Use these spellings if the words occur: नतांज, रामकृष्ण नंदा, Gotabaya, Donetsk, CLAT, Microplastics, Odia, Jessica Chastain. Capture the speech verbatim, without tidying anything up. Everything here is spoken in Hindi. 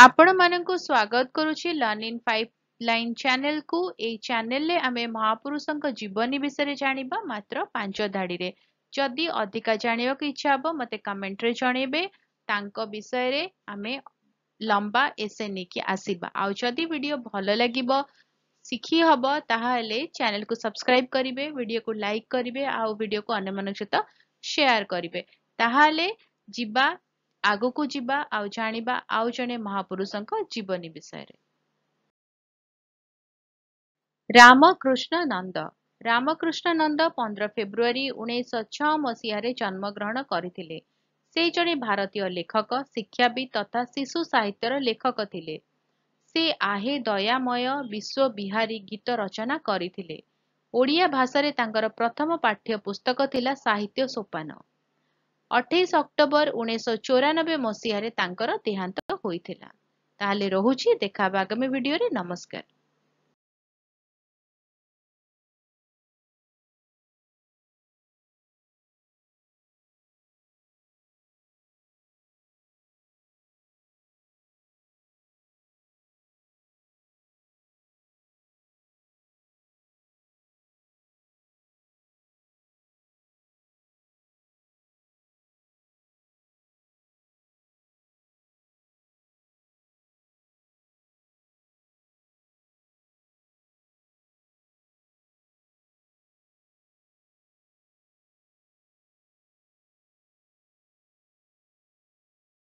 आपण मानंकु स्वागत करुछि लर्निंग पाइपलाइन चैनल को। ए चैनल ले आमे महापुरुषंक जीवनी विषय जानिबा मात्र पांच धाड़ी रे। जदि अधिका जानिबा को इच्छा हो मते कमेंट रे जणेबे, तांको विषय रे आमे लंबा एसे नेकी आसीबा। आ जदि वीडियो भलो लागिबो सिखी हबो ताहाले चैनल को सब्सक्राइब करिवे, वीडियो को लाइक करिवे आ वीडियो को अन्य मानक सहित शेयर करिवे। ताहाले जिबा आगो को जीवा आउ जानिबा आउ जने महापुरुषों को जीवनी विषय। रामकृष्ण नंदा रामकृष्ण नंदा पंद्रह फेब्रुआरी उन्नीस छह मसीह जन्म ग्रहण करथिले। से जने भारतीय लेखक, शिक्षाविद तथा शिशु साहित्यर लेखक थिले। से आहे दयामय विश्व विहारी गीत रचना करथिले। ओडिया भाषा रे तांकर प्रथम पाठ्य पुस्तक थिला साहित्य सोपान। अठाईस अक्टोबर उन्नीस चौरानबे मसीह देहांत होता। ताहले रोहुची देखा आगामी वीडियो रे। नमस्कार।